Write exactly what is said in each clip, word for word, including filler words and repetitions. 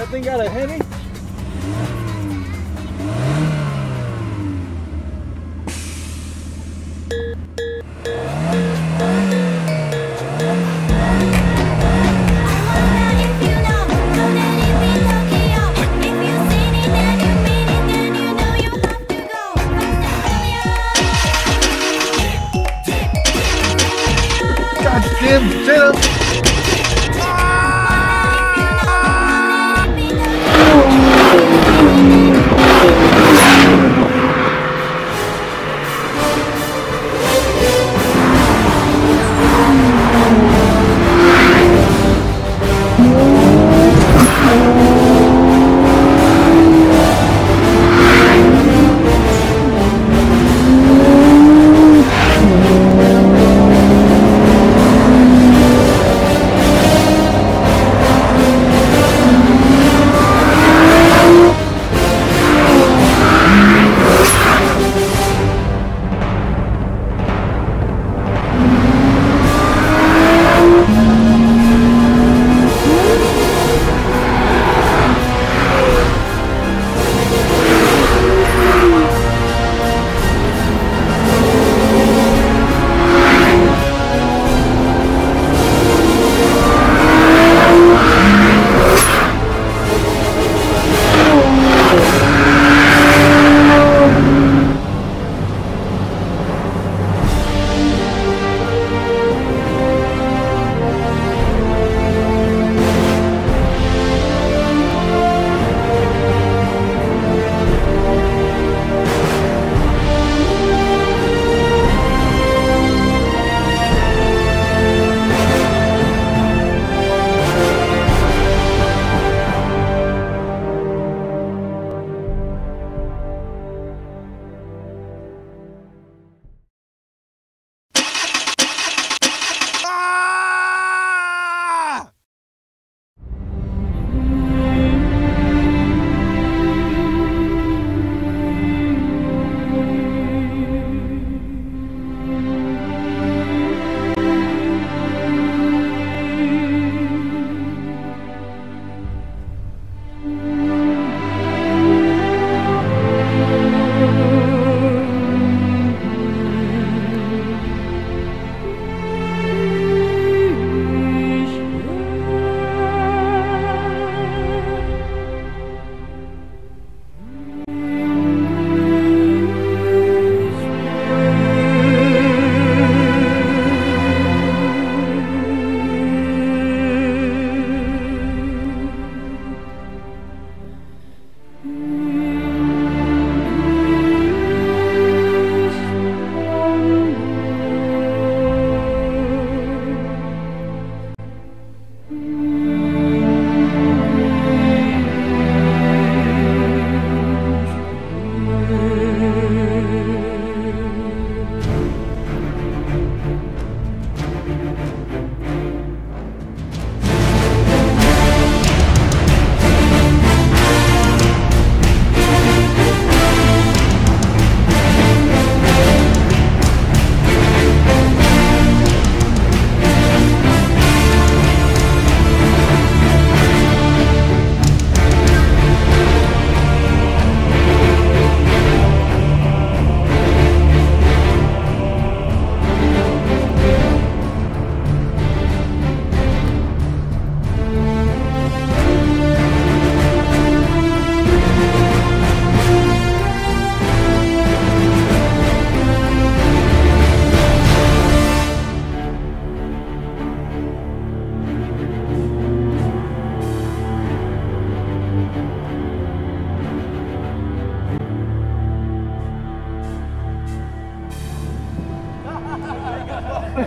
That thing got a heavy?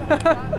Ha ha ha.